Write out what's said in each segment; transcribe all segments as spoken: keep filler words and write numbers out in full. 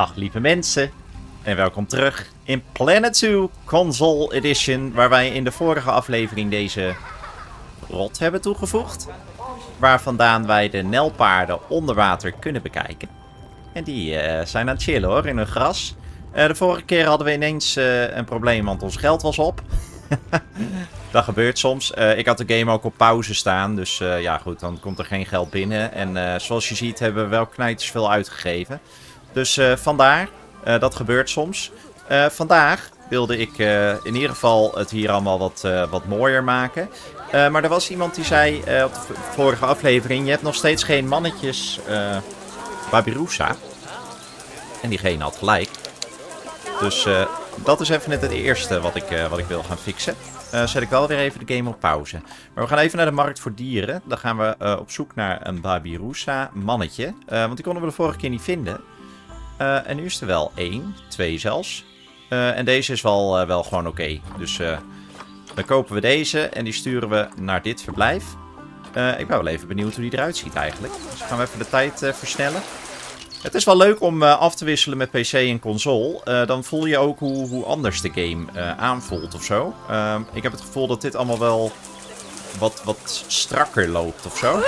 Dag lieve mensen en welkom terug in Planet Zoo Console Edition, waar wij in de vorige aflevering deze rot hebben toegevoegd, waar vandaan wij de nijlpaarden onder water kunnen bekijken. En die uh, zijn aan het chillen hoor, in hun gras. Uh, de vorige keer hadden we ineens uh, een probleem, want ons geld was op. Dat gebeurt soms. Uh, ik had de game ook op pauze staan, dus uh, ja goed, dan komt er geen geld binnen. En uh, zoals je ziet hebben we wel knijters veel uitgegeven. Dus uh, vandaar, uh, dat gebeurt soms. Uh, vandaag wilde ik uh, in ieder geval het hier allemaal wat, uh, wat mooier maken. Uh, maar er was iemand die zei uh, op de vorige aflevering, je hebt nog steeds geen mannetjes uh, babiroesa. En diegene had gelijk. Dus uh, dat is even net het eerste wat ik, uh, wat ik wil gaan fixen. Uh, zet ik wel weer even de game op pauze. Maar we gaan even naar de markt voor dieren. Dan gaan we uh, op zoek naar een babiroesa mannetje. Uh, want die konden we de vorige keer niet vinden. Uh, en nu is er wel één, twee zelfs. Uh, en deze is wel, uh, wel gewoon oké. Okay. Dus uh, dan kopen we deze en die sturen we naar dit verblijf. Uh, ik ben wel even benieuwd hoe die eruit ziet eigenlijk. Dus gaan we even de tijd uh, versnellen. Het is wel leuk om uh, af te wisselen met P C en console. Uh, dan voel je ook hoe, hoe anders de game uh, aanvoelt ofzo. Uh, ik heb het gevoel dat dit allemaal wel wat, wat strakker loopt ofzo.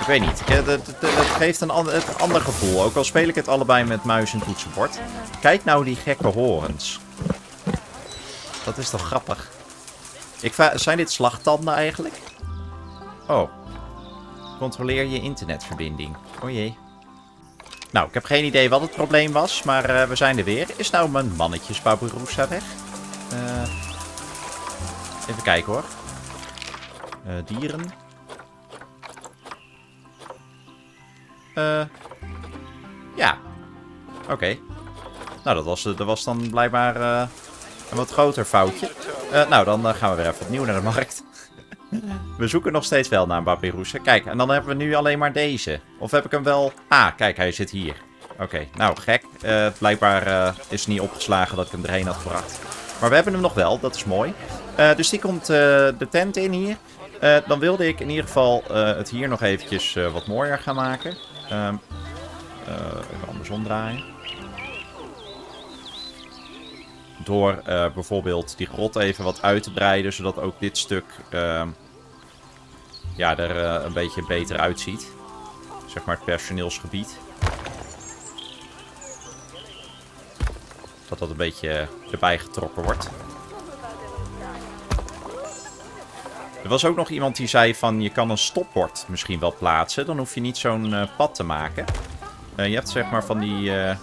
Ik weet niet. Het geeft een ander, een ander gevoel. Ook al speel ik het allebei met muis en toetsenbord. Kijk nou die gekke horens. Dat is toch grappig. Ik zijn dit slagtanden eigenlijk? Oh. Controleer je internetverbinding. O jee. Nou, ik heb geen idee wat het probleem was. Maar uh, we zijn er weer. Is nou mijn mannetjes babiroesa weg? Uh, even kijken hoor. Uh, dieren. Uh, ja. Oké. Okay. Nou, dat was, dat was dan blijkbaar uh, een wat groter foutje. Uh, nou, dan uh, gaan we weer even opnieuw naar de markt. We zoeken nog steeds wel naar een babiroesa. Kijk, en dan hebben we nu alleen maar deze. Of heb ik hem wel... Ah, kijk, hij zit hier. Oké, okay. Nou, gek. Uh, blijkbaar uh, is het niet opgeslagen dat ik hem erheen had gebracht. Maar we hebben hem nog wel, dat is mooi. Uh, dus die komt uh, de tent in hier. Uh, dan wilde ik in ieder geval uh, het hier nog eventjes uh, wat mooier gaan maken. Um, uh, even andersom draaien. Door uh, bijvoorbeeld die grot even wat uit te breiden. Zodat ook dit stuk uh, ja, er uh, een beetje beter uitziet. Zeg maar het personeelsgebied. Dat dat een beetje erbij getrokken wordt. Er was ook nog iemand die zei van je kan een stopbord misschien wel plaatsen. Dan hoef je niet zo'n uh, pad te maken. Uh, je hebt zeg maar van die, uh,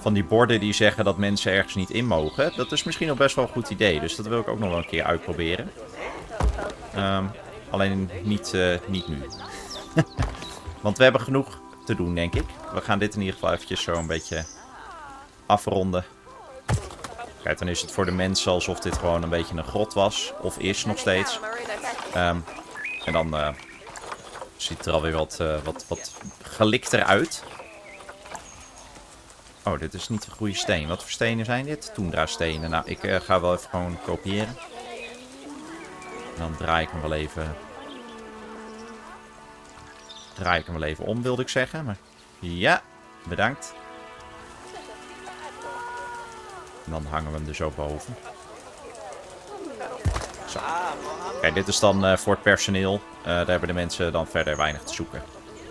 van die borden die zeggen dat mensen ergens niet in mogen. Dat is misschien nog best wel een goed idee. Dus dat wil ik ook nog wel een keer uitproberen. Um, alleen niet, uh, niet nu. Want we hebben genoeg te doen denk ik. We gaan dit in ieder geval eventjes zo een beetje afronden. Kijk, dan is het voor de mensen alsof dit gewoon een beetje een grot was. Of is nog steeds. Um, en dan uh, ziet het er alweer wat, uh, wat, wat gelikter uit. Oh, dit is niet de goede steen. Wat voor stenen zijn dit? Toendra stenen. Nou, ik uh, ga wel even gewoon kopiëren. En dan draai ik hem wel even... Draai ik hem wel even om, wilde ik zeggen. Maar ja, bedankt. En dan hangen we hem er zo boven. Zo. Kijk, dit is dan uh, voor het personeel. Uh, daar hebben de mensen dan verder weinig te zoeken.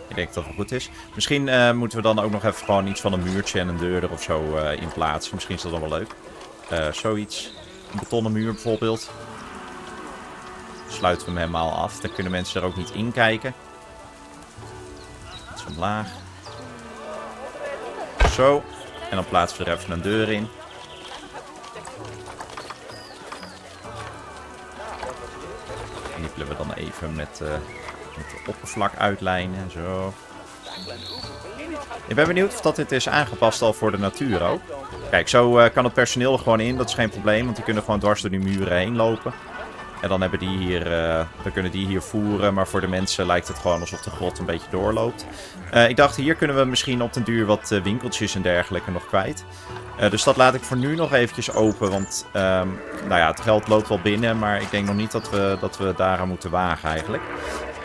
Ik denk dat dat goed is. Misschien uh, moeten we dan ook nog even gewoon iets van een muurtje en een deur er of zo uh, in plaatsen. Misschien is dat dan wel leuk. Uh, zoiets. Een betonnen muur bijvoorbeeld. Sluiten we hem helemaal af. Dan kunnen mensen er ook niet in kijken. Dat is omlaag. Zo. En dan plaatsen we er even een deur in. Nippelen we dan even met, uh, met de oppervlak uitlijnen. Zo. Ik ben benieuwd of dat dit is aangepast al voor de natuur ook. Kijk, zo uh, kan het personeel er gewoon in. Dat is geen probleem, want die kunnen gewoon dwars door die muren heen lopen. En dan, hebben die hier, uh, dan kunnen die hier voeren. Maar voor de mensen lijkt het gewoon alsof de grot een beetje doorloopt. Uh, ik dacht, hier kunnen we misschien op den duur wat uh, winkeltjes en dergelijke nog kwijt. Uh, dus dat laat ik voor nu nog eventjes open. Want um, nou ja, het geld loopt wel binnen. Maar ik denk nog niet dat we, dat we daaraan moeten wagen eigenlijk.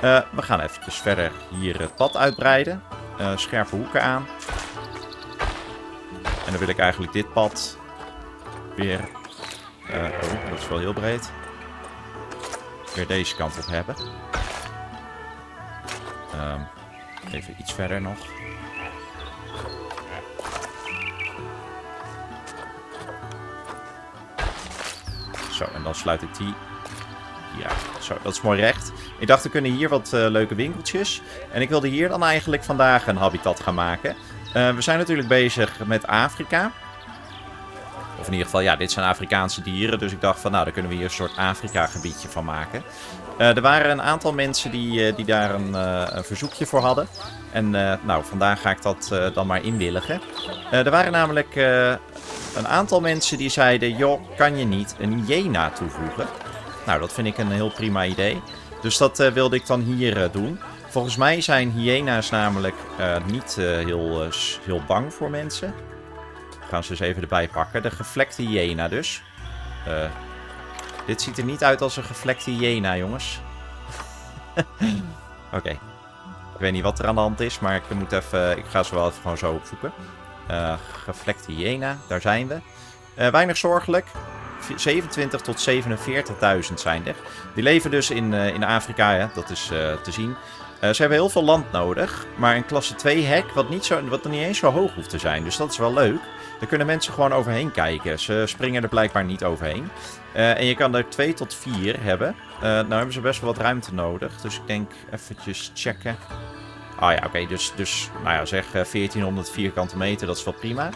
Uh, we gaan eventjes verder hier het pad uitbreiden. Uh, scherpe hoeken aan. En dan wil ik eigenlijk dit pad weer... Uh, oh, dat is wel heel breed. Weer deze kant op hebben. Um, even iets verder nog. Zo, en dan sluit ik die... Ja, zo, dat is mooi recht. Ik dacht, er kunnen hier wat uh, leuke winkeltjes. En ik wilde hier dan eigenlijk vandaag een habitat gaan maken. Uh, we zijn natuurlijk bezig met Afrika. Of in ieder geval, ja, dit zijn Afrikaanse dieren. Dus ik dacht van, nou, daar kunnen we hier een soort Afrika-gebiedje van maken. Uh, er waren een aantal mensen die, uh, die daar een, uh, een verzoekje voor hadden. En uh, nou, vandaag ga ik dat uh, dan maar inwilligen. Uh, er waren namelijk uh, een aantal mensen die zeiden... joh, kan je niet een hyena toevoegen? Nou, dat vind ik een heel prima idee. Dus dat uh, wilde ik dan hier uh, doen. Volgens mij zijn hyena's namelijk uh, niet uh, heel, uh, heel bang voor mensen. We gaan ze eens even erbij pakken. De gevlekte hyena dus. Uh, dit ziet er niet uit als een gevlekte hyena, jongens. Oké. Okay. Ik weet niet wat er aan de hand is, maar ik, moet even, ik ga ze wel even gewoon zo opzoeken. Uh, gevlekte hyena, daar zijn we. Uh, weinig zorgelijk. zevenentwintigduizend tot zevenenveertigduizend zijn er. Die leven dus in, uh, in Afrika, hè? Dat is uh, te zien. Uh, ze hebben heel veel land nodig, maar een klasse twee hek wat, niet zo, wat niet eens zo hoog hoeft te zijn. Dus dat is wel leuk. Daar kunnen mensen gewoon overheen kijken. Ze springen er blijkbaar niet overheen. Uh, en je kan er twee tot vier hebben. Uh, nou hebben ze best wel wat ruimte nodig. Dus ik denk eventjes checken. Ah ja, oké. Okay, dus, dus nou ja, zeg uh, veertienhonderd vierkante meter. Dat is wel prima.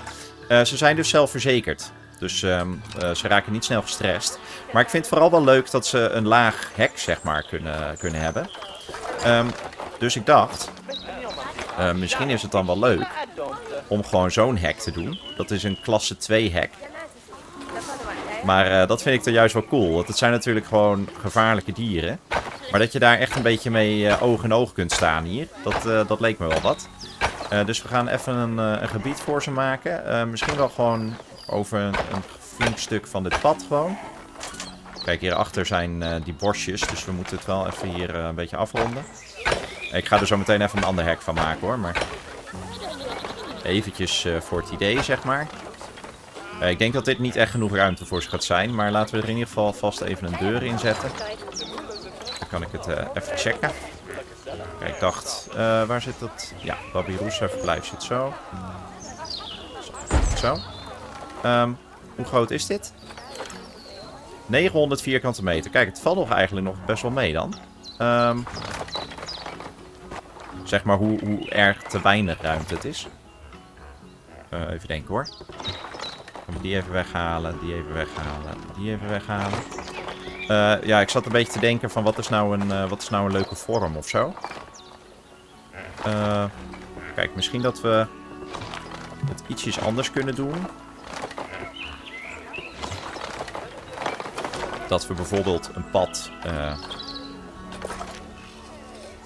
Uh, ze zijn dus zelfverzekerd. Dus um, uh, ze raken niet snel gestrest. Maar ik vind het vooral wel leuk dat ze een laag hek, zeg maar, kunnen, kunnen hebben. Um, dus ik dacht, uh, misschien is het dan wel leuk om gewoon zo'n hek te doen. Dat is een klasse twee hek. Maar uh, dat vind ik dan juist wel cool. Want het zijn natuurlijk gewoon gevaarlijke dieren. Maar dat je daar echt een beetje mee uh, oog in oog kunt staan hier. Dat, uh, dat leek me wel wat. Uh, dus we gaan even een, uh, een gebied voor ze maken. Uh, misschien wel gewoon... Over een, een flink stuk van dit pad gewoon. Kijk, hierachter zijn uh, die borstjes. Dus we moeten het wel even hier uh, een beetje afronden. Ik ga er zo meteen even een ander hek van maken hoor. Maar eventjes uh, voor het idee, zeg maar. Uh, ik denk dat dit niet echt genoeg ruimte voor ze gaat zijn. Maar laten we er in ieder geval vast even een deur in zetten. Dan kan ik het uh, even checken. Kijk, ik dacht, uh, waar zit dat? Ja, babiroesa verblijf zit zo. Zo. Um, hoe groot is dit? negenhonderd vierkante meter. Kijk, het valt nog eigenlijk nog best wel mee dan. Um, zeg maar hoe, hoe erg te weinig ruimte het is. Uh, even denken hoor. Die even weghalen, die even weghalen, die even weghalen. Uh, ja, ik zat een beetje te denken van wat is nou een, uh, wat is nou een leuke vorm of zo. Uh, kijk, misschien dat we het ietsjes anders kunnen doen. Dat we bijvoorbeeld een pad uh,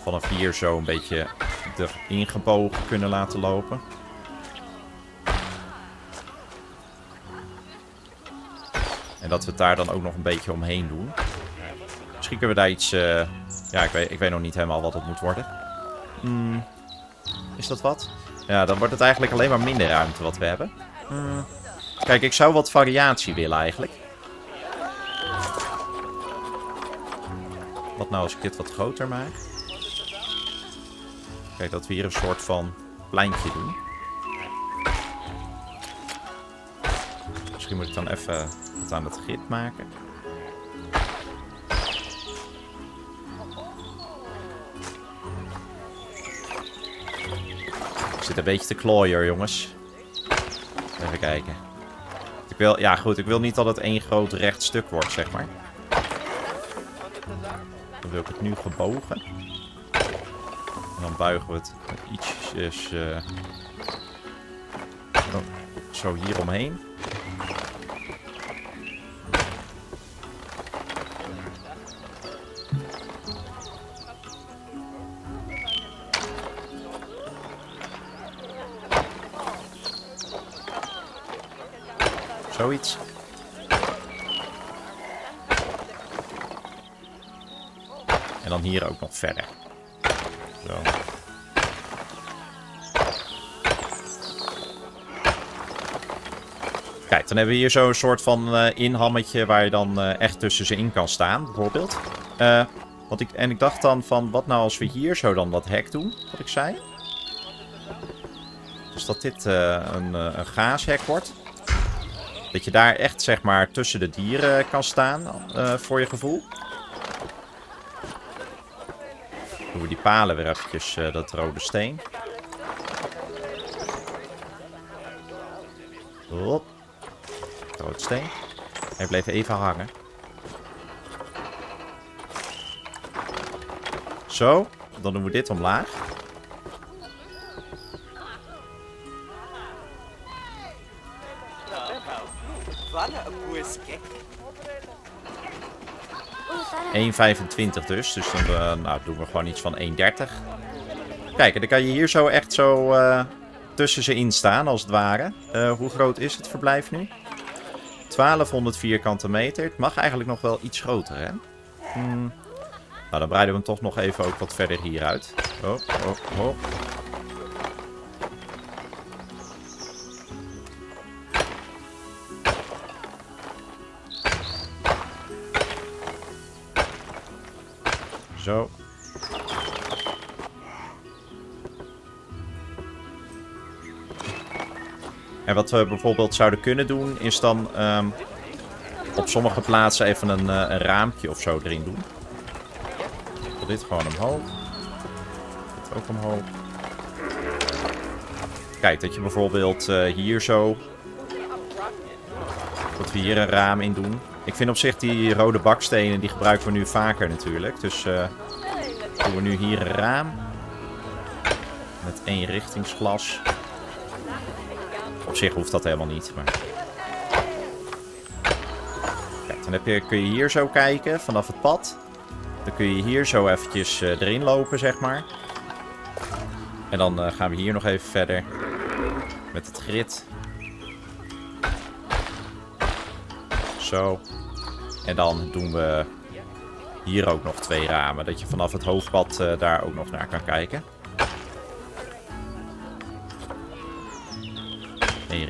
vanaf hier zo een beetje erin gebogen kunnen laten lopen. En dat we het daar dan ook nog een beetje omheen doen. Misschien kunnen we daar iets... Uh, ja, ik weet, ik weet nog niet helemaal wat het moet worden. Mm, is dat wat? Ja, dan wordt het eigenlijk alleen maar minder ruimte wat we hebben. Mm. Kijk, ik zou wat variatie willen eigenlijk. Wat nou als ik dit wat groter maak? Kijk, dat we hier een soort van pleintje doen. Misschien moet ik dan even wat aan het grid maken. Ik zit een beetje te klooien, jongens. Even kijken. Ik wil, ja goed, ik wil niet dat het één groot recht stuk wordt, zeg maar. Dan wil ik het nu gebogen. En dan buigen we het ietsjes uh, zo hier omheen. Zoiets. En dan hier ook nog verder. Zo. Kijk, dan hebben we hier zo'n soort van uh, inhammetje waar je dan uh, echt tussen ze in kan staan, bijvoorbeeld. Uh, want ik, en ik dacht dan van, wat nou als we hier zo dan dat hek doen, wat ik zei? Dus dat dit uh, een, uh, een gaashek wordt. Dat je daar echt, zeg maar, tussen de dieren kan staan, uh, voor je gevoel. Dan doen we die palen weer eventjes, uh, dat rode steen. Hop. Rood steen. Hij bleef even hangen. Zo. Dan doen we dit omlaag. één vijfentwintig dus. Dus dan uh, nou, doen we gewoon iets van één dertig. Kijk, en dan kan je hier zo echt zo... Uh... tussen ze in staan, als het ware. Uh, hoe groot is het verblijf nu? twaalfhonderd vierkante meter. Het mag eigenlijk nog wel iets groter, hè? Hmm. Nou, dan breiden we hem toch nog even ook wat verder hieruit. Oh, oh, oh. Zo. En wat we bijvoorbeeld zouden kunnen doen, is dan um, op sommige plaatsen even een, uh, een raampje of zo erin doen. Dit gewoon omhoog. Dit ook omhoog. Kijk, dat je bijvoorbeeld uh, hier zo... dat we hier een raam in doen. Ik vind op zich die rode bakstenen, die gebruiken we nu vaker natuurlijk. Dus uh, doen we nu hier een raam. Met eenrichtingsglas. Op zich hoeft dat helemaal niet, maar... Kijk, dan heb je, kun je hier zo kijken, vanaf het pad. Dan kun je hier zo eventjes uh, erin lopen, zeg maar. En dan uh, gaan we hier nog even verder. Met het grid. Zo. En dan doen we hier ook nog twee ramen. Dat je vanaf het hoofdpad uh, daar ook nog naar kan kijken.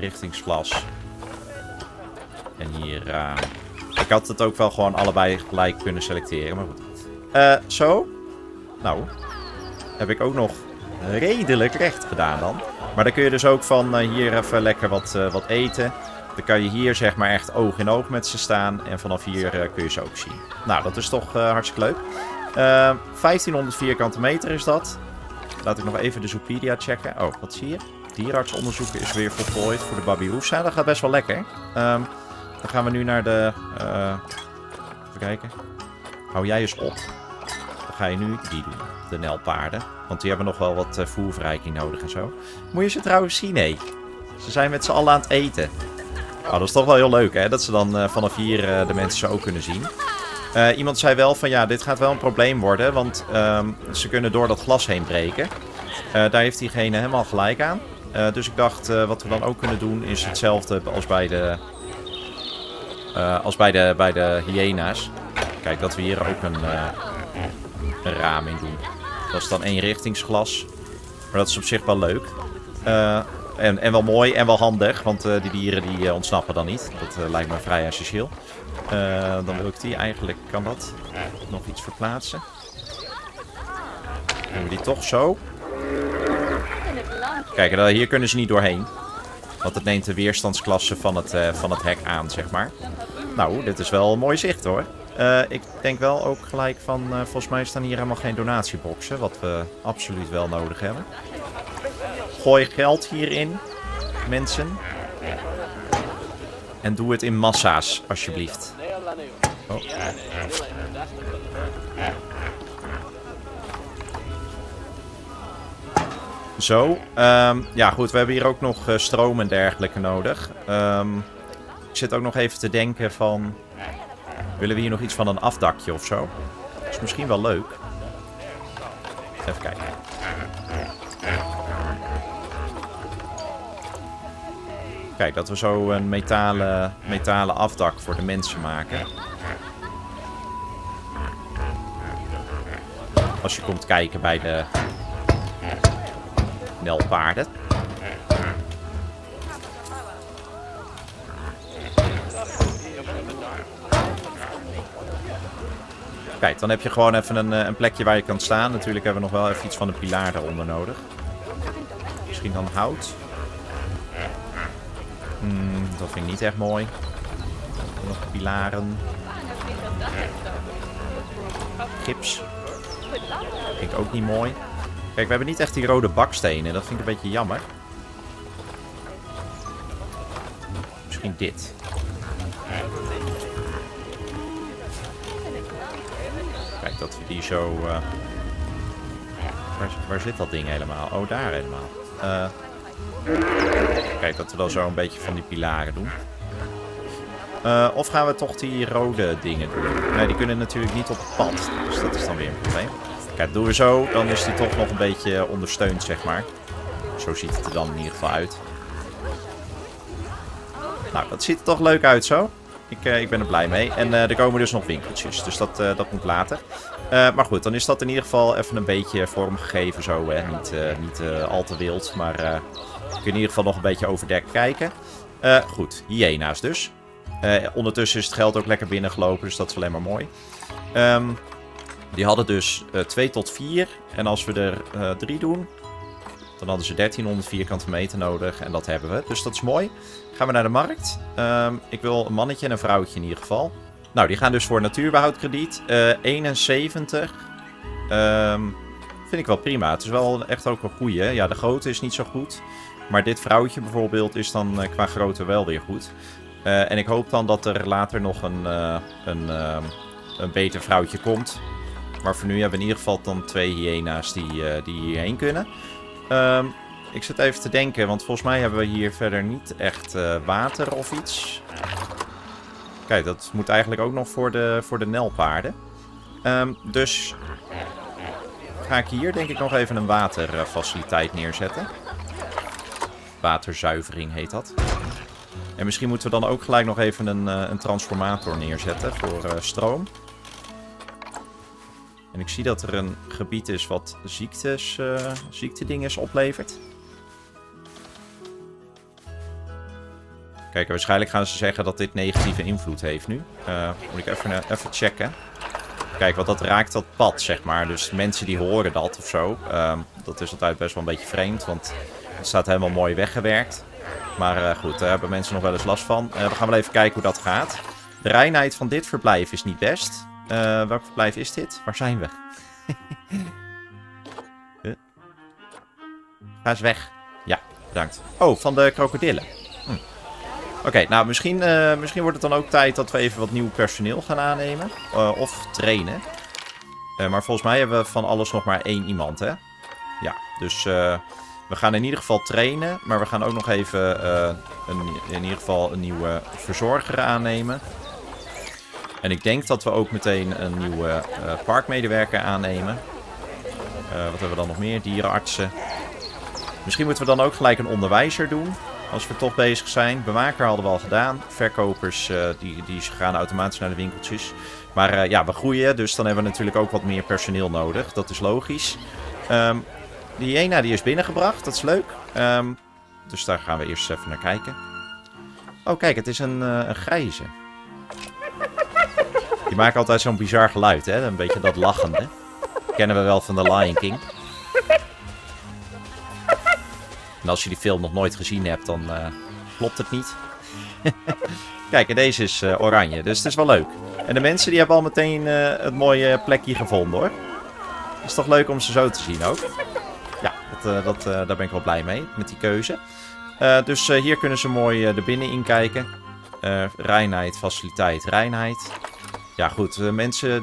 Richtingsglas. En hier... Uh, ik had het ook wel gewoon allebei gelijk kunnen selecteren. Maar goed. Uh, zo. Nou. Heb ik ook nog redelijk recht gedaan dan. Maar dan kun je dus ook van uh, hier even lekker wat, uh, wat eten. Dan kan je hier zeg maar echt oog in oog met ze staan. En vanaf hier uh, kun je ze ook zien. Nou, dat is toch uh, hartstikke leuk. Uh, vijftienhonderd vierkante meter is dat. Laat ik nog even de Zoopedia checken. Oh, wat zie je? Dierartsonderzoek is weer voltooid voor de babiroesa. Dat gaat best wel lekker. Um, dan gaan we nu naar de... Uh, even kijken. Hou jij eens op. Dan ga je nu die doen. De nijlpaarden. Want die hebben nog wel wat uh, voerverrijking nodig en zo. Moet je ze trouwens zien, hé. Ze zijn met z'n allen aan het eten. Oh, dat is toch wel heel leuk, hè. Dat ze dan uh, vanaf hier uh, de mensen zo ook kunnen zien. Uh, iemand zei wel van ja, dit gaat wel een probleem worden. Want um, ze kunnen door dat glas heen breken. Uh, daar heeft diegene helemaal gelijk aan. Uh, dus ik dacht, uh, wat we dan ook kunnen doen is hetzelfde als bij de, uh, als bij de, bij de hyena's. Kijk, dat we hier ook een, uh, een raam in doen. Dat is dan eenrichtingsglas. Maar dat is op zich wel leuk. Uh, en, en wel mooi en wel handig, want uh, die dieren die uh, ontsnappen dan niet. Dat uh, lijkt me vrij essentieel. Uh, dan wil ik die eigenlijk, kan dat, nog iets verplaatsen. Doen we die toch zo. Kijk, hier kunnen ze niet doorheen. Want het neemt de weerstandsklasse van het, uh, van het hek aan, zeg maar. Nou, dit is wel een mooi zicht, hoor. Uh, ik denk wel ook gelijk van... Uh, volgens mij staan hier helemaal geen donatieboxen. Wat we absoluut wel nodig hebben. Gooi geld hierin, mensen. En doe het in massa's, alsjeblieft. Oh. Zo. Um, ja, goed. We hebben hier ook nog uh, stroom en dergelijke nodig. Um, ik zit ook nog even te denken van... willen we hier nog iets van een afdakje of zo? Dat is misschien wel leuk. Even kijken. Kijk, dat we zo een metalen, metalen afdak voor de mensen maken. Als je komt kijken bij de... nijlpaarden. Kijk, dan heb je gewoon even een, een plekje waar je kan staan. Natuurlijk hebben we nog wel even iets van de pilaar daaronder nodig. Misschien dan hout. Hmm, dat vind ik niet echt mooi. Nog pilaren. Gips. Dat vind ik ook niet mooi. Kijk, we hebben niet echt die rode bakstenen. Dat vind ik een beetje jammer. Misschien dit. Kijk, dat we die zo... Uh... Waar, waar zit dat ding helemaal? Oh, daar helemaal. Uh... Kijk, dat we dan zo een beetje van die pilaren doen. Uh, of gaan we toch die rode dingen doen? Nee, die kunnen natuurlijk niet op het pad. Dus dat is dan weer een probleem. Kijk, doen we zo. Dan is die toch nog een beetje ondersteund, zeg maar. Zo ziet het er dan in ieder geval uit. Nou, dat ziet er toch leuk uit zo. Ik, uh, ik ben er blij mee. En uh, er komen dus nog winkeltjes. Dus dat, uh, dat moet later. Uh, maar goed, dan is dat in ieder geval even een beetje vormgegeven zo. Hè? Niet, uh, niet uh, al te wild. Maar uh, je kunt in ieder geval nog een beetje overdekt kijken. Uh, goed, hyena's dus. Uh, ondertussen is het geld ook lekker binnengelopen. Dus dat is alleen maar mooi. Um, die hadden dus uh, twee tot vier. En als we er uh, drie doen... Dan hadden ze dertienhonderd vierkante meter nodig. En dat hebben we. Dus dat is mooi. Gaan we naar de markt. Um, ik wil een mannetje en een vrouwtje in ieder geval. Nou, die gaan dus voor natuurbehoudkrediet. Uh, eenenzeventig. Um, vind ik wel prima. Het is wel echt ook een goeie. Ja, de grootte is niet zo goed. Maar dit vrouwtje bijvoorbeeld is dan uh, qua grootte wel weer goed. Uh, en ik hoop dan dat er later nog een, uh, een, uh, een beter vrouwtje komt. Maar voor nu hebben we in ieder geval dan twee hyena's die, uh, die hierheen kunnen. Um, ik zit even te denken, want volgens mij hebben we hier verder niet echt uh, water of iets. Kijk, dat moet eigenlijk ook nog voor de, voor de nijlpaarden. Um, dus ga ik hier denk ik nog even een waterfaciliteit neerzetten. Waterzuivering heet dat. En misschien moeten we dan ook gelijk nog even een, uh, een transformator neerzetten voor uh, stroom. En ik zie dat er een gebied is wat ziektes, uh, ziektedinges oplevert. Kijk, waarschijnlijk gaan ze zeggen dat dit negatieve invloed heeft nu. Uh, moet ik even, uh, even checken. Kijk, want dat raakt dat pad, zeg maar. Dus mensen die horen dat of zo. Uh, dat is altijd best wel een beetje vreemd, want het staat helemaal mooi weggewerkt. Maar uh, goed, daar hebben mensen nog wel eens last van. Uh, we gaan wel even kijken hoe dat gaat. De reinheid van dit verblijf is niet best. Uh, welk verblijf is dit? Waar zijn we? huh? Ga eens weg. Ja, bedankt. Oh, van de krokodillen. Hm. Oké, okay, nou misschien, uh, misschien wordt het dan ook tijd dat we even wat nieuw personeel gaan aannemen. Uh, of trainen. Uh, maar volgens mij hebben we van alles nog maar één iemand, hè? Ja, dus uh, we gaan in ieder geval trainen. Maar we gaan ook nog even uh, een, in ieder geval een nieuwe verzorger aannemen. En ik denk dat we ook meteen een nieuwe uh, parkmedewerker aannemen. Uh, wat hebben we dan nog meer? Dierenartsen. Misschien moeten we dan ook gelijk een onderwijzer doen. Als we toch bezig zijn. Bewaker hadden we al gedaan. Verkopers uh, die, die gaan automatisch naar de winkeltjes. Maar uh, ja, we groeien. Dus dan hebben we natuurlijk ook wat meer personeel nodig. Dat is logisch. Um, die hyena die is binnengebracht. Dat is leuk. Um, dus daar gaan we eerst even naar kijken. Oh kijk, het is een, uh, een grijze. Die maken altijd zo'n bizar geluid, hè? Een beetje dat lachende. Kennen we wel van The Lion King. En als je die film nog nooit gezien hebt, dan uh, klopt het niet. Kijk, en deze is uh, oranje, dus het is wel leuk. En de mensen die hebben al meteen uh, het mooie plekje gevonden, hoor. Het is toch leuk om ze zo te zien ook. Ja, dat, uh, dat, uh, daar ben ik wel blij mee, met die keuze. Uh, dus uh, hier kunnen ze mooi uh, erbinnen in kijken. Uh, reinheid, faciliteit, reinheid. Ja goed, de mensen,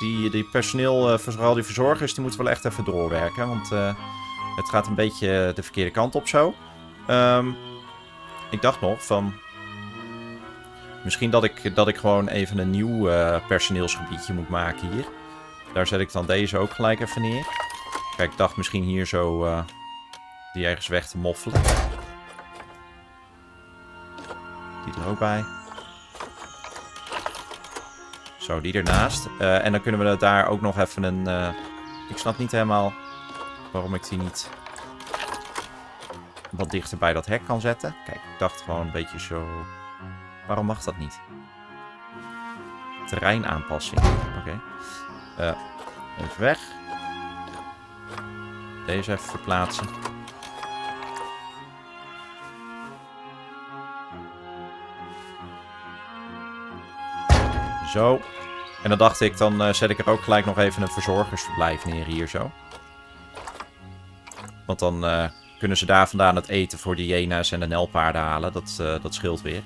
die, die personeel, vooral die verzorgers, die moeten wel echt even doorwerken. Want uh, het gaat een beetje de verkeerde kant op zo. Um, ik dacht nog van... Misschien dat ik, dat ik gewoon even een nieuw uh, personeelsgebiedje moet maken hier. Daar zet ik dan deze ook gelijk even neer. Kijk, ik dacht misschien hier zo uh, die ergens weg te moffelen. Die er ook bij. Zo, die ernaast. Uh, en dan kunnen we daar ook nog even een... Uh... Ik snap niet helemaal waarom ik die niet wat dichter bij dat hek kan zetten. Kijk, ik dacht gewoon een beetje zo... Waarom mag dat niet? Terreinaanpassing. Oké. Uh, is weg. Deze even verplaatsen. Zo. En dan dacht ik, dan uh, zet ik er ook gelijk nog even een verzorgersverblijf neer hier zo. Want dan uh, kunnen ze daar vandaan het eten voor de hyena's en de nijlpaarden halen. Dat, uh, dat scheelt weer.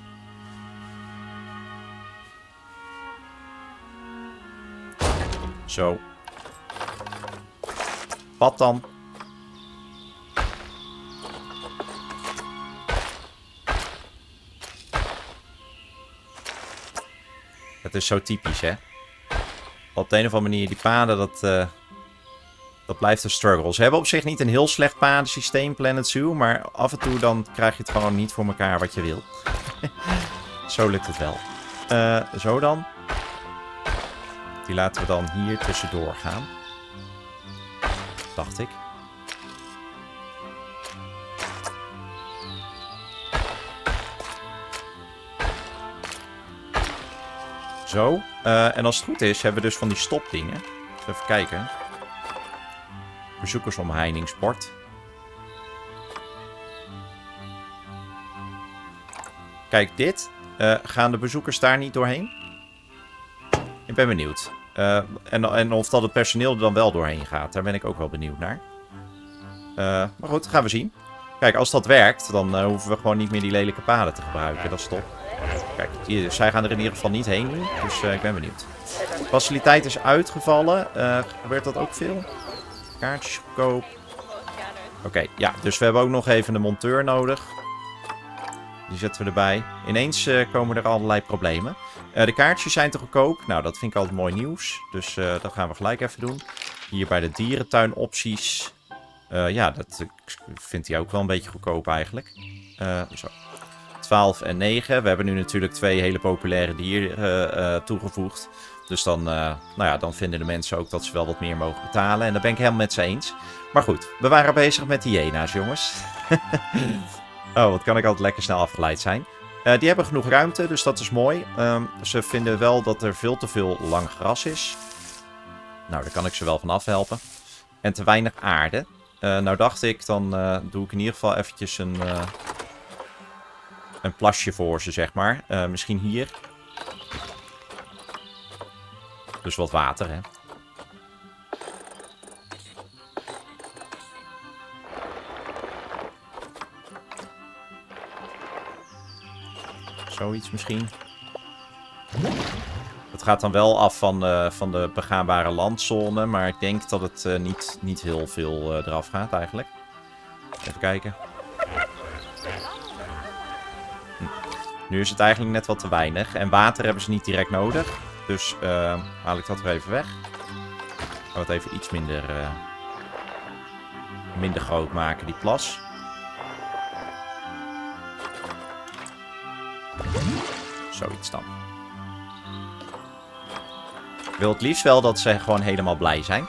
Zo. Wat dan? Het is zo typisch, hè? Op de een of andere manier, die paden, dat, uh, dat blijft een struggle. Ze hebben op zich niet een heel slecht padensysteem, Planet Zoo, maar af en toe dan krijg je het gewoon niet voor elkaar wat je wil. Zo lukt het wel. Uh, zo dan. Die laten we dan hier tussendoor gaan. Dacht ik. Zo. Uh, en als het goed is, hebben we dus van die stopdingen. Even kijken. Bezoekersomheiningsbord. Kijk, dit. Uh, gaan de bezoekers daar niet doorheen? Ik ben benieuwd. Uh, en, en of dat het personeel er dan wel doorheen gaat. Daar ben ik ook wel benieuwd naar. Uh, maar goed, gaan we zien. Kijk, als dat werkt, dan uh, hoeven we gewoon niet meer die lelijke paden te gebruiken. Dat is top. Kijk, hier, zij gaan er in ieder geval niet heen nu. Dus uh, ik ben benieuwd. De faciliteit is uitgevallen. Uh, gebeurt dat ook veel? Kaartjes koop. Oké, okay, ja. Dus we hebben ook nog even de monteur nodig. Die zetten we erbij. Ineens uh, komen er allerlei problemen. Uh, de kaartjes zijn te goedkoop. Nou, dat vind ik altijd mooi nieuws. Dus uh, dat gaan we gelijk even doen. Hier bij de dierentuin opties. Uh, ja, dat vindt hij ook wel een beetje goedkoop eigenlijk. Uh, zo. twaalf en negen. We hebben nu natuurlijk twee hele populaire dieren uh, uh, toegevoegd. Dus dan, uh, nou ja, dan vinden de mensen ook dat ze wel wat meer mogen betalen. En daar ben ik helemaal met ze eens. Maar goed, we waren bezig met de hyena's, jongens. Oh, wat kan ik altijd lekker snel afgeleid zijn. Uh, die hebben genoeg ruimte, dus dat is mooi. Um, ze vinden wel dat er veel te veel lang gras is. Nou, daar kan ik ze wel van afhelpen. En te weinig aarde. Uh, nou dacht ik, dan uh, doe ik in ieder geval eventjes een, uh, een plasje voor ze, zeg maar. Uh, misschien hier. Dus wat water, hè. Zoiets misschien. Het gaat dan wel af van, uh, van de begaanbare landzone. Maar ik denk dat het uh, niet, niet heel veel uh, eraf gaat eigenlijk. Even kijken. Hm. Nu is het eigenlijk net wat te weinig. En water hebben ze niet direct nodig. Dus uh, haal ik dat weer even weg. Ik ga het even iets minder, uh, minder groot maken, die plas. Zoiets dan. Ik wil het liefst wel dat ze gewoon helemaal blij zijn.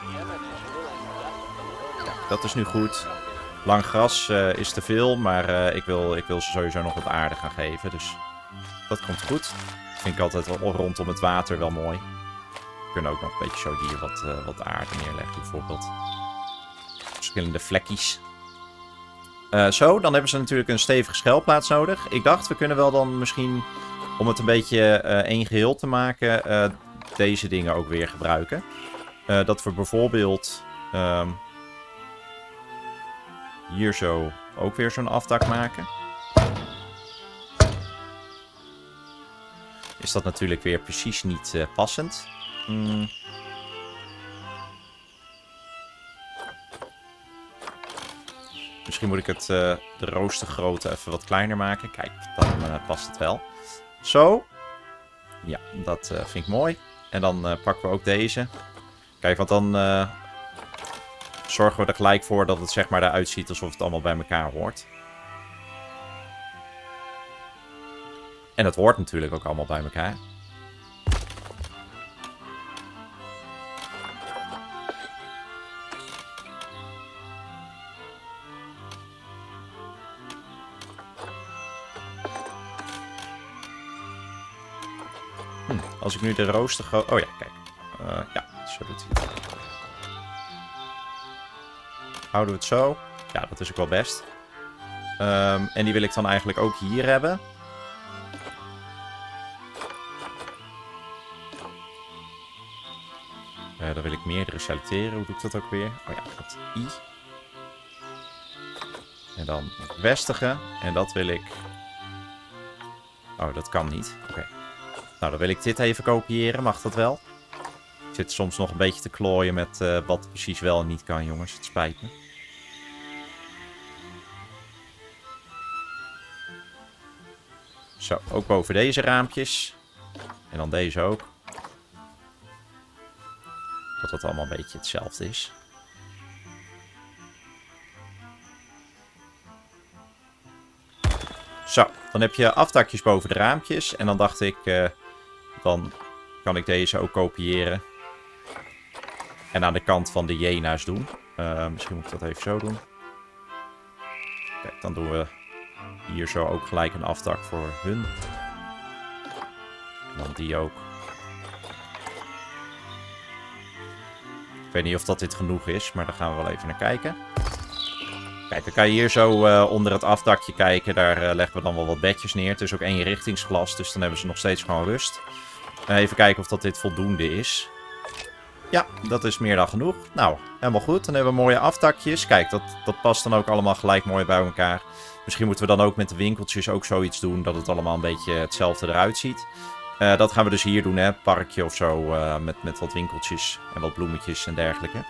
Ja, dat is nu goed. Lang gras uh, is te veel, maar uh, ik, wil, ik wil ze sowieso nog wat aarde gaan geven. Dus dat komt goed. Dat vind ik altijd wel rondom het water wel mooi. We kunnen ook nog een beetje zo hier wat, uh, wat aarde neerleggen bijvoorbeeld. Verschillende vlekjes. Uh, zo, dan hebben ze natuurlijk een stevige schuilplaats nodig. Ik dacht, we kunnen wel dan misschien... om het een beetje uh, één geheel te maken, uh, deze dingen ook weer gebruiken. Uh, dat we bijvoorbeeld um, hier zo ook weer zo'n afdak maken. Is dat natuurlijk weer precies niet uh, passend. Mm. Misschien moet ik het, uh, de roostergrootte even wat kleiner maken. Kijk, dan uh, past het wel. Zo. Ja, dat uh, vind ik mooi. En dan uh, pakken we ook deze. Kijk, want dan uh, zorgen we er gelijk voor dat het zeg maar eruit ziet alsof het allemaal bij elkaar hoort. En het hoort natuurlijk ook allemaal bij elkaar. Als ik nu de rooster... Oh ja, kijk. Uh, ja, zullen we het hier. Houden we het zo. Ja, dat is ook wel best. Um, en die wil ik dan eigenlijk ook hier hebben. Uh, dan wil ik meerdere selecteren. Hoe doe ik dat ook weer? Oh ja, dat I. En dan westigen. En dat wil ik... Oh, dat kan niet. Oké. Okay. Nou, dan wil ik dit even kopiëren. Mag dat wel? Ik zit soms nog een beetje te klooien met uh, wat precies wel en niet kan, jongens. Het spijt me. Zo, ook boven deze raampjes. En dan deze ook. Dat dat allemaal een beetje hetzelfde is. Zo, dan heb je aftakjes boven de raampjes. En dan dacht ik, uh, dan kan ik deze ook kopiëren. En aan de kant van de hyena's doen. Uh, misschien moet ik dat even zo doen. Kijk, dan doen we hier zo ook gelijk een aftak voor hun. En dan die ook. Ik weet niet of dat dit genoeg is, maar daar gaan we wel even naar kijken. Kijk, dan kan je hier zo uh, onder het afdakje kijken. Daar uh, leggen we dan wel wat bedjes neer. Het is ook één richtingsglas, dus dan hebben ze nog steeds gewoon rust. Uh, even kijken of dat dit voldoende is. Ja, dat is meer dan genoeg. Nou, helemaal goed. Dan hebben we mooie aftakjes. Kijk, dat, dat past dan ook allemaal gelijk mooi bij elkaar. Misschien moeten we dan ook met de winkeltjes ook zoiets doen, dat het allemaal een beetje hetzelfde eruit ziet. Uh, dat gaan we dus hier doen, hè. Parkje of zo. Uh, met, met wat winkeltjes en wat bloemetjes en dergelijke. Uh,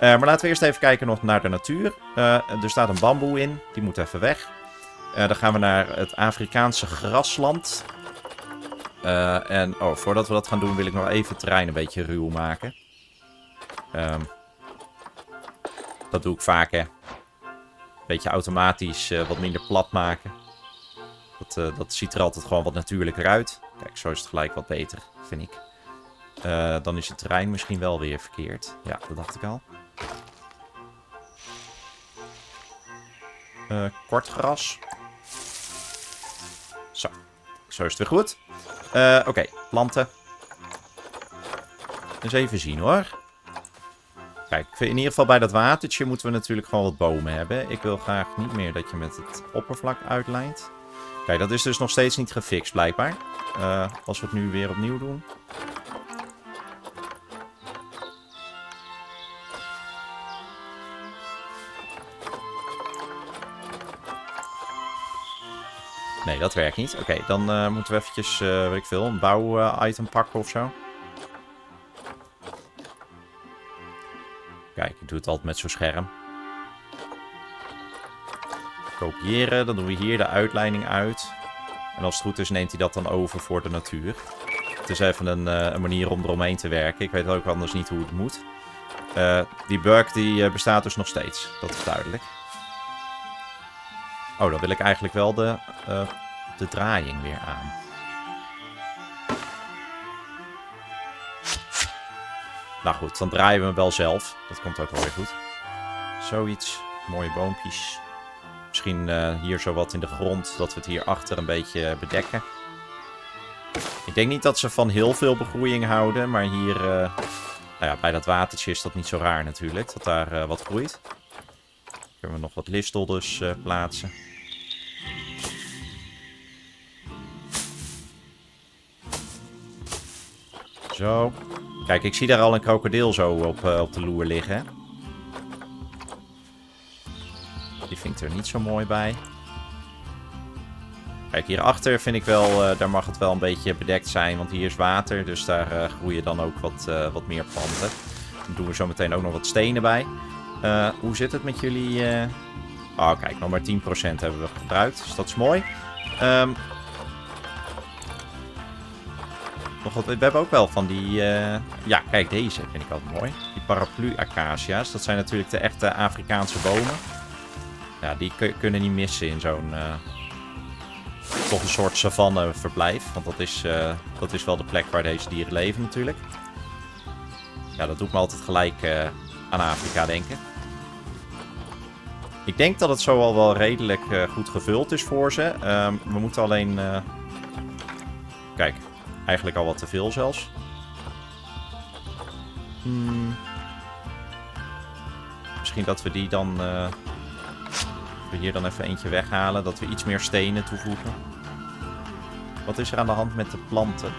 maar laten we eerst even kijken nog naar de natuur. Uh, er staat een bamboe in. Die moet even weg. Uh, dan gaan we naar het Afrikaanse grasland. Uh, en oh, voordat we dat gaan doen wil ik nog even het terrein een beetje ruw maken. Um, dat doe ik vaak, hè. Beetje automatisch uh, wat minder plat maken. Dat, uh, dat ziet er altijd gewoon wat natuurlijker uit. Kijk, zo is het gelijk wat beter, vind ik. Uh, dan is het terrein misschien wel weer verkeerd. Ja, dat dacht ik al. Uh, kort gras. Zo. Zo is het weer goed. Uh, Oké, okay, planten. Eens even zien hoor. Kijk, in ieder geval bij dat watertje moeten we natuurlijk gewoon wat bomen hebben. Ik wil graag niet meer dat je met het oppervlak uitlijnt. Kijk, dat is dus nog steeds niet gefixt blijkbaar. Uh, als we het nu weer opnieuw doen. Nee, dat werkt niet. Oké, okay, dan uh, moeten we eventjes, uh, weet ik veel, een bouwitem uh, pakken of zo. Kijk, ik doe het altijd met zo'n scherm. Kopiëren, dan doen we hier de uitleiding uit. En als het goed is neemt hij dat dan over voor de natuur. Het is even een, uh, een manier om eromheen te werken. Ik weet ook anders niet hoe het moet. Uh, die bug die uh, bestaat dus nog steeds. Dat is duidelijk. Oh, dan wil ik eigenlijk wel de, uh, de draaiing weer aan. Nou goed, dan draaien we hem wel zelf. Dat komt ook wel weer goed. Zoiets. Mooie boompjes. Misschien uh, hier zo wat in de grond, dat we het hierachter een beetje bedekken. Ik denk niet dat ze van heel veel begroeiing houden, maar hier... Uh, nou ja, bij dat watertje is dat niet zo raar natuurlijk, dat daar uh, wat groeit. Kunnen we nog wat listolders uh, plaatsen. Zo. Kijk, ik zie daar al een krokodil zo op, uh, op de loer liggen, hè. Die vind ik er niet zo mooi bij. Kijk, hierachter vind ik wel... Uh, daar mag het wel een beetje bedekt zijn. Want hier is water. Dus daar uh, groeien dan ook wat, uh, wat meer planten. Dan doen we zo meteen ook nog wat stenen bij. Uh, hoe zit het met jullie? Uh... Oh, kijk. Nog maar tien procent hebben we gebruikt. Dus dat is mooi. Um... Nog wat, we hebben ook wel van die... Uh... Ja, kijk. Deze vind ik altijd mooi. Die paraplu-acacia's. Dat zijn natuurlijk de echte Afrikaanse bomen. Ja, die kunnen niet missen in zo'n... Uh, toch een soort savanneverblijf. Want dat is, uh, dat is wel de plek waar deze dieren leven natuurlijk. Ja, dat doet me altijd gelijk uh, aan Afrika denken. Ik denk dat het zo al wel redelijk uh, goed gevuld is voor ze. Uh, we moeten alleen... Uh... Kijk, eigenlijk al wat te veel zelfs. Hmm. Misschien dat we die dan... Uh, we hier dan even eentje weghalen. Dat we iets meer stenen toevoegen. Wat is er aan de hand met de planten?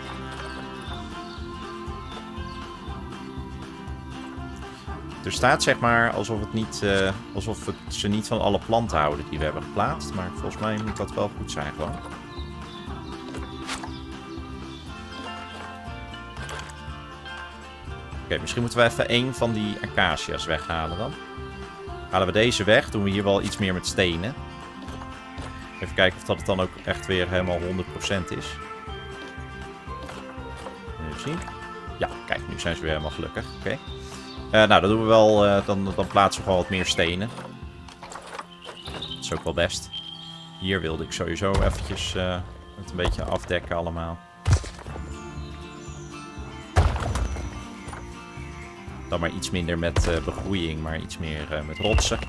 Er staat zeg maar alsof, het niet, uh, alsof het ze niet van alle planten houden die we hebben geplaatst. Maar volgens mij moet dat wel goed zijn gewoon. Oké, okay, misschien moeten we even één van die acacia's weghalen dan. Halen we deze weg, doen we hier wel iets meer met stenen. Even kijken of dat het dan ook echt weer helemaal honderd procent is. Even zien. Ja, kijk, nu zijn ze weer helemaal gelukkig. Oké. Okay. Uh, nou, dat doen we wel. Uh, dan, dan plaatsen we gewoon wat meer stenen. Dat is ook wel best. Hier wilde ik sowieso eventjes uh, het een beetje afdekken allemaal. Dan maar iets minder met uh, begroeiing, maar iets meer uh, met rotsen.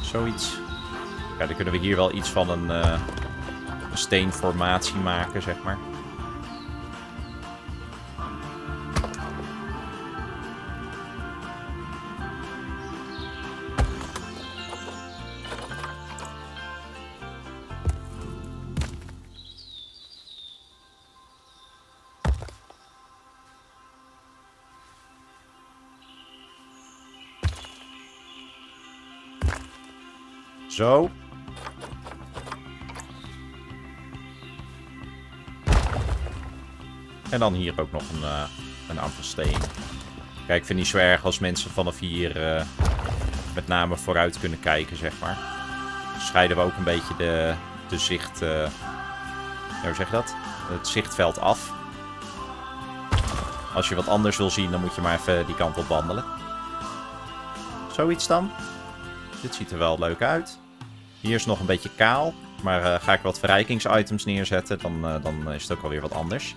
Zoiets. Ja, dan kunnen we hier wel iets van een... Uh, steenformatie maken, zeg maar. Zo. En dan hier ook nog een, uh, een aantal stenen. Kijk, ik vind het niet zo erg als mensen vanaf hier uh, met name vooruit kunnen kijken, zeg maar. Dan scheiden we ook een beetje de, de zicht... Uh, hoe zeg je dat? Het zichtveld af. Als je wat anders wil zien, dan moet je maar even die kant op wandelen. Zoiets dan. Dit ziet er wel leuk uit. Hier is nog een beetje kaal. Maar uh, ga ik wat verrijkingsitems neerzetten, dan, uh, dan is het ook alweer wat anders.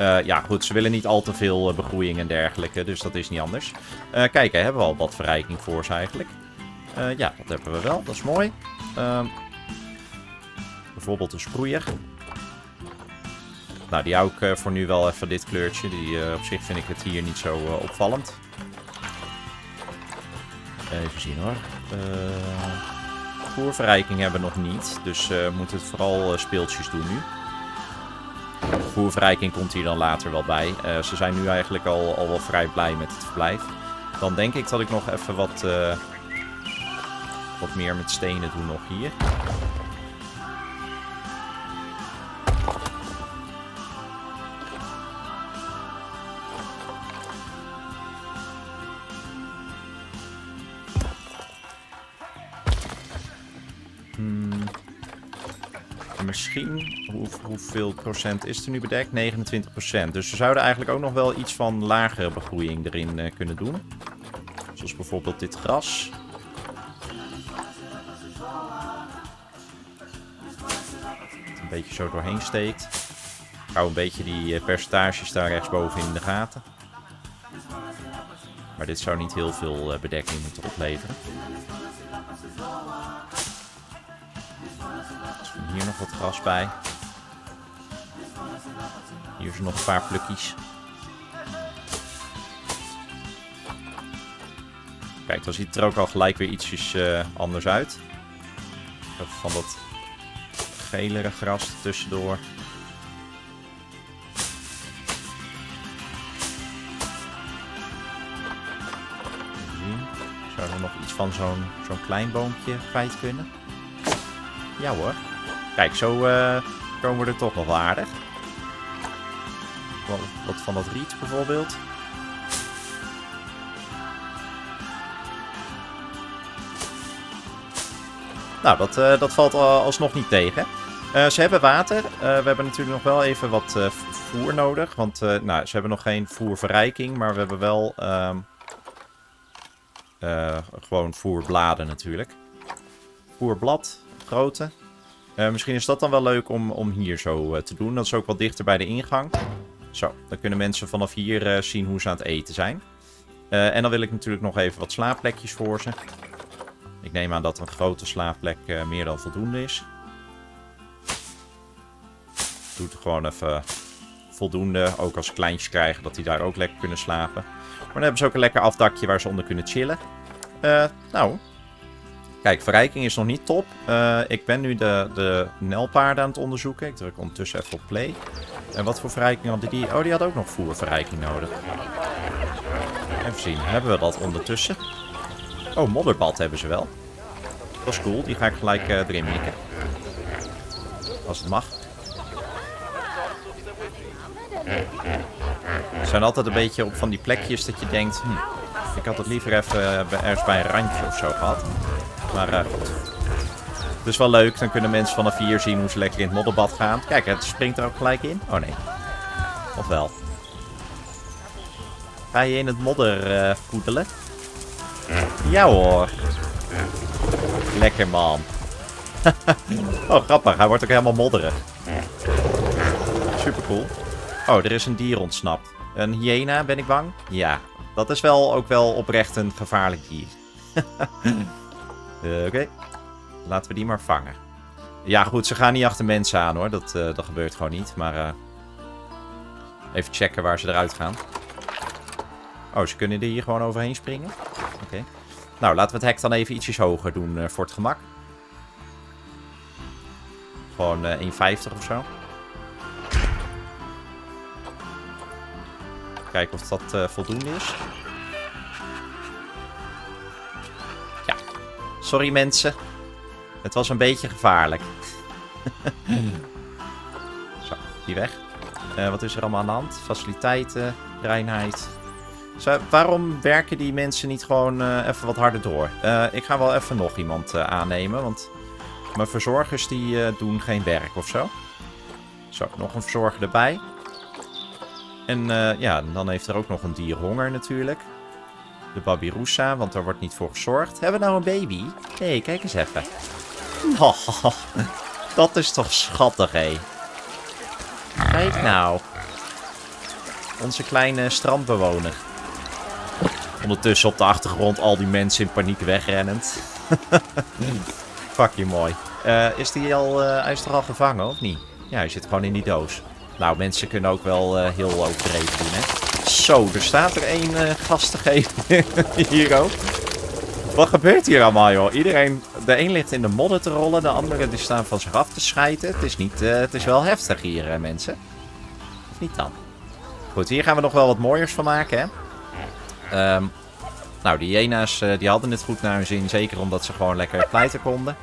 Uh, ja, goed, ze willen niet al te veel uh, begroeiing en dergelijke, dus dat is niet anders. Uh, kijk, hè, hebben we al wat verrijking voor ze eigenlijk. Uh, ja, dat hebben we wel, dat is mooi. Uh, bijvoorbeeld een sproeier. Nou, die hou ik uh, voor nu wel even dit kleurtje. Die, uh, op zich vind ik het hier niet zo uh, opvallend. Even zien hoor. Uh, voerverrijking hebben we nog niet, dus uh, we moeten het vooral uh, speeltjes doen nu. Voerverrijking komt hier dan later wel bij. Uh, ze zijn nu eigenlijk al, al wel vrij blij met het verblijf. Dan denk ik dat ik nog even wat, uh, wat meer met stenen doe nog hier. Misschien, hoe, hoeveel procent is er nu bedekt? negenentwintig procent. Dus we zouden eigenlijk ook nog wel iets van lagere begroeiing erin uh, kunnen doen. Zoals bijvoorbeeld dit gras. Dat het een beetje zo doorheen steekt. Ik hou een beetje die percentages daar rechtsboven in de gaten. Maar dit zou niet heel veel uh, bedekking moeten opleveren. Hier nog wat gras bij. Hier zijn nog een paar plukjes. Kijk, dan ziet het er ook al gelijk weer ietsjes uh, anders uit. Even van dat gelere gras tussendoor. Zou er nog iets van zo'n zo'n klein boompje kwijt kunnen? Ja hoor. Kijk, zo uh, komen we er toch nog wel aardig. Wat, wat van dat riet bijvoorbeeld. Nou, dat, uh, dat valt alsnog niet tegen. Uh, ze hebben water. Uh, we hebben natuurlijk nog wel even wat uh, voer nodig. Want uh, nou, ze hebben nog geen voerverrijking. Maar we hebben wel um, uh, gewoon voerbladen natuurlijk. Voerblad, grote. Uh, misschien is dat dan wel leuk om, om hier zo uh, te doen. Dat is ook wat dichter bij de ingang. Zo, dan kunnen mensen vanaf hier uh, zien hoe ze aan het eten zijn. Uh, en dan wil ik natuurlijk nog even wat slaapplekjes voor ze. Ik neem aan dat een grote slaapplek uh, meer dan voldoende is. doet het gewoon even voldoende. Ook als kleintjes krijgen, dat die daar ook lekker kunnen slapen. Maar dan hebben ze ook een lekker afdakje waar ze onder kunnen chillen. Uh, nou, kijk, verrijking is nog niet top. Uh, ik ben nu de, de nijlpaarden aan het onderzoeken. Ik druk ondertussen even op play. En wat voor verrijking hadden die? Oh, die had ook nog voerverrijking nodig. Even zien, hebben we dat ondertussen? Oh, modderbad hebben ze wel. Dat is cool, die ga ik gelijk uh, erin mikken. Als het mag. Er zijn altijd een beetje op van die plekjes dat je denkt... Hm, ik had het liever even uh, ergens bij een randje of zo gehad. Maar uh, goed. Het is wel leuk, dan kunnen mensen vanaf hier zien hoe ze lekker in het modderbad gaan. Kijk, het springt er ook gelijk in. Oh nee. Of wel? Ga je in het modder uh, poedelen? Ja hoor. Lekker man. Oh grappig, hij wordt ook helemaal modderig. Super cool. Oh, er is een dier ontsnapt. Een hyena, ben ik bang? Ja, dat is wel ook wel oprecht een gevaarlijk dier. uh, Oké. Okay. Laten we die maar vangen. Ja goed, ze gaan niet achter mensen aan hoor. Dat, uh, dat gebeurt gewoon niet. Maar uh, even checken waar ze eruit gaan. Oh, ze kunnen er hier gewoon overheen springen. Oké. Okay. Nou, laten we het hek dan even ietsjes hoger doen uh, voor het gemak. Gewoon uh, één vijftig of zo. Kijken of dat uh, voldoende is. Ja. Sorry mensen. Het was een beetje gevaarlijk. Zo, die weg. Uh, wat is er allemaal aan de hand? Faciliteiten, reinheid... Zo, waarom werken die mensen niet gewoon uh, even wat harder door? Uh, ik ga wel even nog iemand uh, aannemen, want mijn verzorgers die uh, doen geen werk of zo. Zo, nog een verzorger erbij. En uh, ja, dan heeft er ook nog een dier honger natuurlijk. De babiroesa, want daar wordt niet voor gezorgd. Hebben we nou een baby? Nee, kijk eens even. Oh, dat is toch schattig, hé. Kijk nou. Onze kleine strandbewoner. Ondertussen op de achtergrond al die mensen in paniek wegrennend. Fucking mooi. Uh, is die al, uh, hij is toch al gevangen, of niet? Ja, hij zit gewoon in die doos. Nou, mensen kunnen ook wel uh, heel overdreven doen, hè. Zo, er staat er één uh, gast te geven. Hier ook. Wat gebeurt hier allemaal, joh? Iedereen, de een ligt in de modder te rollen. De andere die staan van zich af te schijten. Het is, niet, uh, het is wel heftig hier, uh, mensen. Of niet dan? Goed, hier gaan we nog wel wat mooiers van maken, hè. Um, nou, die hyena's uh, die hadden het goed naar hun zin. Zeker omdat ze gewoon lekker pleiten konden.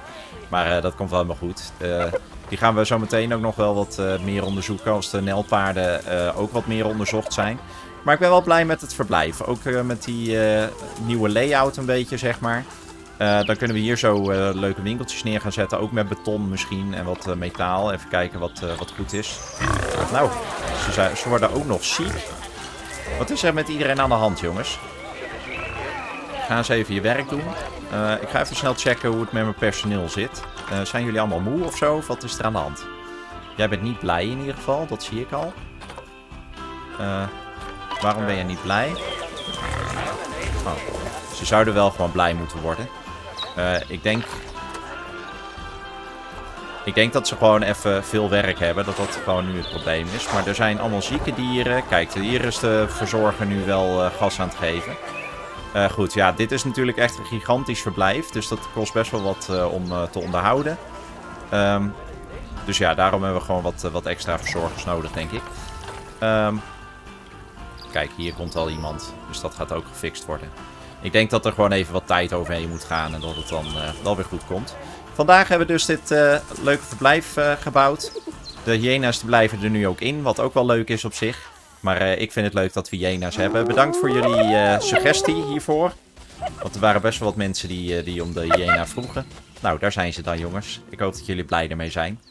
Maar uh, dat komt wel helemaal goed. Uh, die gaan we zo meteen ook nog wel wat uh, meer onderzoeken. Als de nijlpaarden uh, ook wat meer onderzocht zijn. Maar ik ben wel blij met het verblijf. Ook uh, met die uh, nieuwe layout een beetje, zeg maar. Uh, dan kunnen we hier zo uh, leuke winkeltjes neer gaan zetten. Ook met beton misschien en wat uh, metaal. Even kijken wat, uh, wat goed is. Nou, ze, zijn, ze worden ook nog ziek. Wat is er met iedereen aan de hand, jongens? Ga eens even je werk doen. Uh, ik ga even snel checken hoe het met mijn personeel zit. Uh, zijn jullie allemaal moe of zo? Of wat is er aan de hand? Jij bent niet blij in ieder geval, dat zie ik al. Uh, waarom ben je niet blij? Oh, ze zouden wel gewoon blij moeten worden. Uh, ik denk... Ik denk dat ze gewoon even veel werk hebben. Dat dat gewoon nu het probleem is. Maar er zijn allemaal zieke dieren. Kijk, hier is de verzorger nu wel uh, gas aan het geven. Uh, goed, ja, dit is natuurlijk echt een gigantisch verblijf. Dus dat kost best wel wat uh, om uh, te onderhouden. Um, dus ja, daarom hebben we gewoon wat, uh, wat extra verzorgers nodig, denk ik. Um, kijk, hier komt al iemand. Dus dat gaat ook gefixt worden. Ik denk dat er gewoon even wat tijd overheen moet gaan. En dat het dan uh, wel weer goed komt. Vandaag hebben we dus dit uh, leuke verblijf uh, gebouwd. De hyena's blijven er nu ook in, wat ook wel leuk is op zich. Maar uh, ik vind het leuk dat we hyena's hebben. Bedankt voor jullie uh, suggestie hiervoor. Want er waren best wel wat mensen die, uh, die om de hyena vroegen. Nou, daar zijn ze dan jongens. Ik hoop dat jullie blij ermee zijn.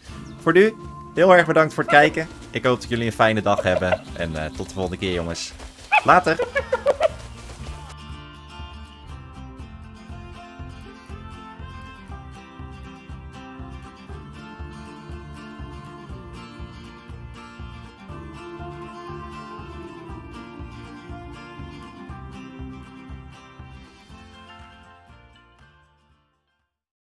Voor nu, heel erg bedankt voor het kijken. Ik hoop dat jullie een fijne dag hebben. En uh, tot de volgende keer jongens. Later!